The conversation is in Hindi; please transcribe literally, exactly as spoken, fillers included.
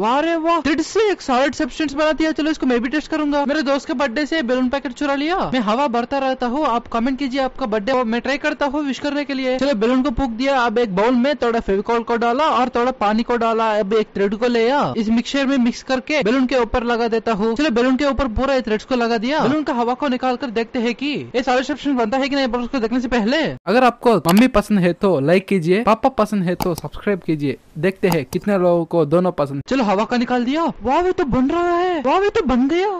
वाह रे वाह, टिड से एक सॉलिड सब्सटेंस बना दिया। चलो इसको मैं भी टेस्ट करूंगा। मेरे दोस्त के बर्थडे से बैलून पैकेट चुरा लिया। मैं हवा भरता रहता हूँ, आप कमेंट कीजिए आपका बर्थडे, मैं ट्राई करता हूँ विश करने के लिए। चलो बैलून को फूक दिया। अब एक बाउल में थोड़ा फेविकॉल को डाला और थोड़ा पानी को डाला। अब एक थ्रेड को ले आया, इस मिक्सचर में मिक्स करके बैलून के ऊपर लगा देता हूँ। चलो बैलून के ऊपर पूरा थ्रेड्स को लगा दिया। बैलून का हवा को निकाल कर देखते है की ये सॉलिड सब्सटेंस बनता है की नहीं। उसको देखने से पहले अगर आपको मम्मी पसंद है तो लाइक कीजिए, पापा पसंद है तो सब्सक्राइब कीजिए। देखते है कितने लोगों को दोनों पसंद। हवा का निकाल दिया। वाह वे तो बन रहा है, वाह वे तो बन गया।